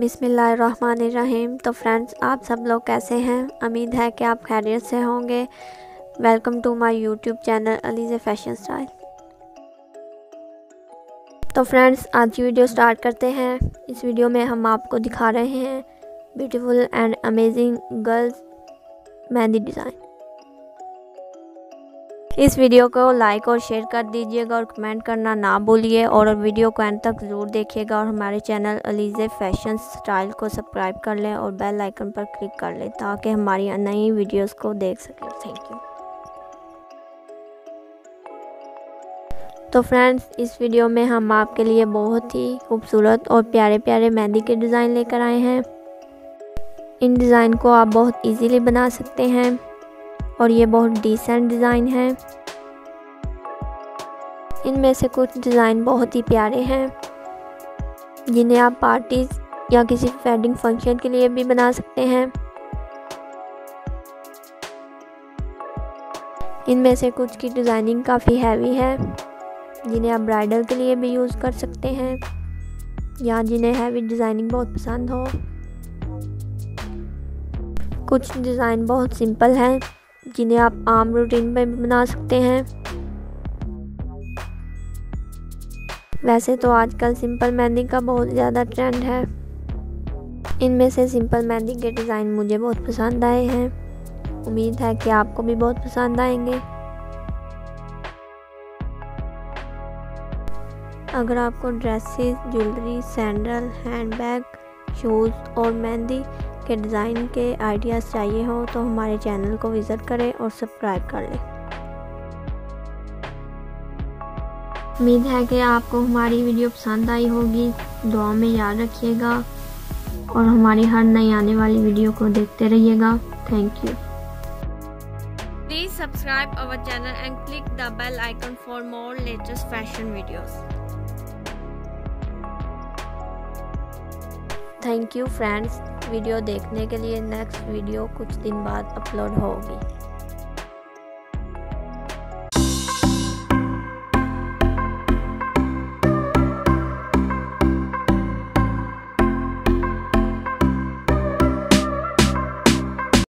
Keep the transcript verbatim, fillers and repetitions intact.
बिस्मिल्लाहिर्रहमानिर्रहीम। तो फ्रेंड्स, आप सब लोग कैसे हैं? उम्मीद है कि आप खैरियत से होंगे। Welcome to my YouTube channel Alizeh fashion style. तो फ्रेंड्स, आज की वीडियो स्टार्ट करते हैं। इस वीडियो में हम आपको दिखा रहे हैं beautiful and amazing girls mehndi design. इस वीडियो को लाइक और शेयर कर दीजिएगा और कमेंट करना ना भूलिए, और वीडियो को एंड तक ज़रूर देखिएगा। और हमारे चैनल अलीज़े फैशन स्टाइल को सब्सक्राइब कर लें और बेल आइकन पर क्लिक कर लें ताकि हमारी नई वीडियोस को देख सकें। Thank you. तो फ्रेंड्स, इस वीडियो में हम आपके लिए बहुत ही खूबसूरत और प्यारे प्यारे मेहंदी के डिज़ाइन लेकर आए हैं। इन डिज़ाइन को आप बहुत इजीली बना सकते हैं और ये बहुत डिसेंट डिज़ाइन हैं। इनमें से कुछ डिज़ाइन बहुत ही प्यारे हैं जिन्हें आप पार्टीज़ या किसी वेडिंग फंक्शन के लिए भी बना सकते हैं। इनमें से कुछ की डिज़ाइनिंग काफ़ी हैवी है जिन्हें आप ब्राइडल के लिए भी यूज़ कर सकते हैं, या जिन्हें हैवी डिज़ाइनिंग बहुत पसंद हो। कुछ डिज़ाइन बहुत सिंपल हैं जिन्हें आप आम रूटीन में बना सकते हैं। वैसे तो आजकल सिंपल मेहंदी का बहुत ज़्यादा ट्रेंड है। इनमें से सिंपल मेहंदी के डिज़ाइन मुझे बहुत पसंद आए हैं। उम्मीद है कि आपको भी बहुत पसंद आएंगे। अगर आपको dresses, jewellery, sandal, handbag, shoes और मेहंदी के डिज़ाइन के आइडियाज़ चाहिए हो तो हमारे चैनल को विज़िट करें और सब्सक्राइब कर लें। उम्मीद है कि आपको हमारी वीडियो पसंद आई होगी। दुआ में याद रखिएगा और हमारी हर नई आने वाली वीडियो को देखते रहिएगा। Thank you. Please subscribe our channel and click the bell icon for more latest fashion videos. Thank you friends. Video देखने के लिए। नेक्स्ट वीडियो कुछ दिन बाद अपलोड होगी।